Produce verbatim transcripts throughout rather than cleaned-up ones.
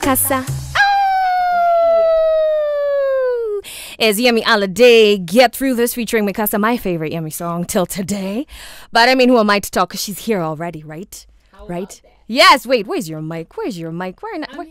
Mikasa. Oh! As Yemi Alade, Get Through This featuring Mikasa, my favorite Yemi song till today. But I mean, who am I to talk? Because she's here already, right? How right? Yes, wait, where's your mic? Where's your mic? Where not? Where?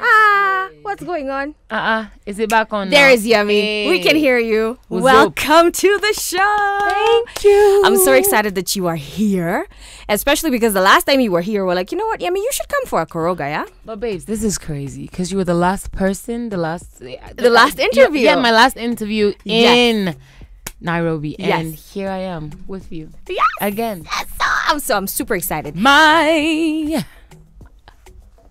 Ah, what's going on? Uh-uh. Is it back on? There now? Is Yemi. Hey. We can hear you. What's Welcome up? To the show. Thank you. I'm so excited that you are here, especially because the last time you were here, we're like, you know what, Yemi, you should come for a Koroga, yeah? But babes, this is crazy because you were the last person, the last... The, the last interview. Yeah, my last interview in... Yes. Nairobi, and yes. Here I am with you yes. again. Yes. Oh, I'm so I'm super excited. My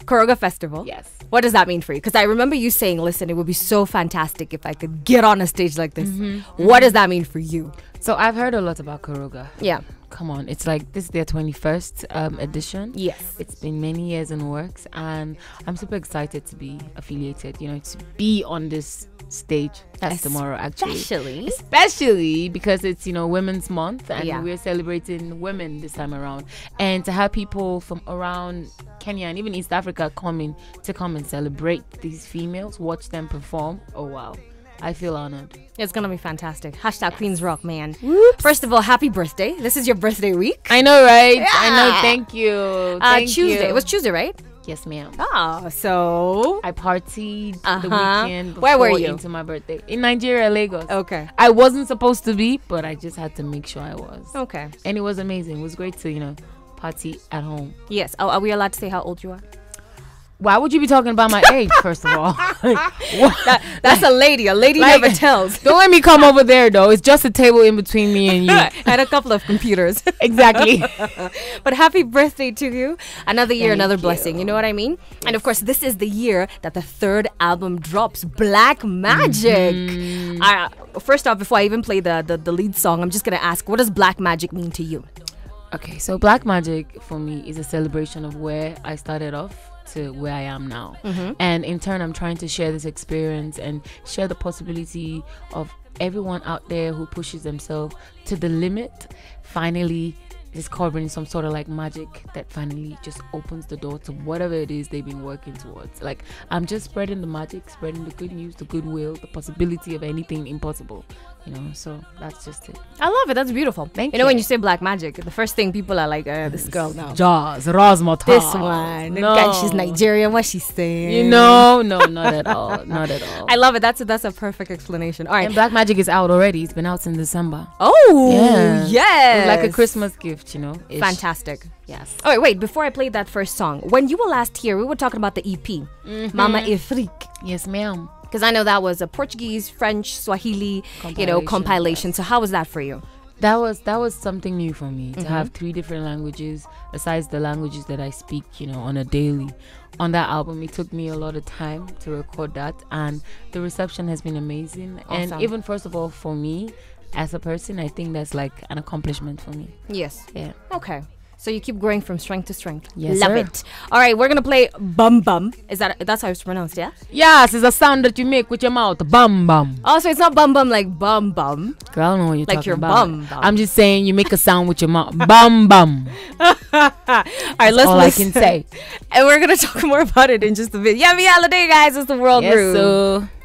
Koroga Festival. Yes. What does that mean for you? Because I remember you saying, "Listen, it would be so fantastic if I could get on a stage like this." Mm-hmm. What does that mean for you? So I've heard a lot about Koroga. Yeah. Come on, it's like this is their twenty-first um, edition. Yes. It's been many years in works, and I'm super excited to be affiliated. You know, to be on this stage that's especially tomorrow actually especially because it's you know Women's Month and yeah. we're celebrating women this time around, and to have people from around Kenya and even East Africa coming to come and celebrate these females, watch them perform. Oh wow, I feel honored. It's gonna be fantastic. Hashtag Queens Rock, man. Whoops. First of all, happy birthday. This is your birthday week. I know, right? Yeah. I know. Thank you. Uh, thank Tuesday. You. It was Tuesday, right? Yes, ma'am. Oh, so I partied uh-huh. the weekend before. Where were you? Into my birthday in Nigeria, Lagos. Okay. I wasn't supposed to be, but I just had to make sure I was. Okay. And it was amazing. It was great to you know party at home. Yes. Oh, are we allowed to say how old you are? Why would you be talking about my age, first of all? that, that's a lady. A lady like, never tells. Don't let me come over there, though. It's just a table in between me and you. And a couple of computers. Exactly. But happy birthday to you. Another year, Thank another you. blessing. You know what I mean? Yes. And, of course, this is the year that the third album drops, Black Magic. Mm-hmm. uh, first off, before I even play the, the, the lead song, I'm just going to ask, what does Black Magic mean to you? Okay, so Black Magic, for me, is a celebration of where I started off to where I am now. Mm-hmm. And in turn, I'm trying to share this experience and share the possibility of everyone out there who pushes themselves to the limit, finally discovering some sort of like magic that finally just opens the door to whatever it is they've been working towards. Like, I'm just spreading the magic, spreading the good news, the goodwill, the possibility of anything impossible, you know. So that's just it. I love it. That's beautiful. Thank you. You know, when you say Black Magic, the first thing people are like, uh, this girl now, Jaws, Razmata, this one, no. God, she's Nigerian, what she's saying, you know. No, not at all. Not at all. I love it. That's a, that's a perfect explanation. All right, and Black Magic is out already. It's been out since December. Oh yeah. Yes, it's like a Christmas gift, you know. Ish. Fantastic. Yes. Oh wait, before I played that first song, when you were last here, we were talking about the E P, mm-hmm. Mama Ifriq. Yes, ma'am. Because I know that was a Portuguese, French, Swahili, you know, compilation. Yes. So how was that for you? That was that was something new for me, mm-hmm. to have three different languages besides the languages that I speak, you know, on a daily. On that album, it took me a lot of time to record that, and the reception has been amazing. Awesome. And even first of all, for me, as a person, I think that's like an accomplishment for me. Yes. Yeah. Okay. So you keep growing from strength to strength. Yes, Love sir. it. All right, we're going to play Bum Bum. Is that, that's how it's pronounced, yeah? Yes, it's a sound that you make with your mouth. Bum Bum. Oh, so it's not Bum Bum like Bum Bum. Girl, I don't know what you're like talking your about. Like your bum bum. I'm just saying you make a sound with your mouth. Bum Bum. All right, that's let's all listen. I can say. And we're going to talk more about it in just a bit. Yemi Alade, guys. It's the world yes, room. So.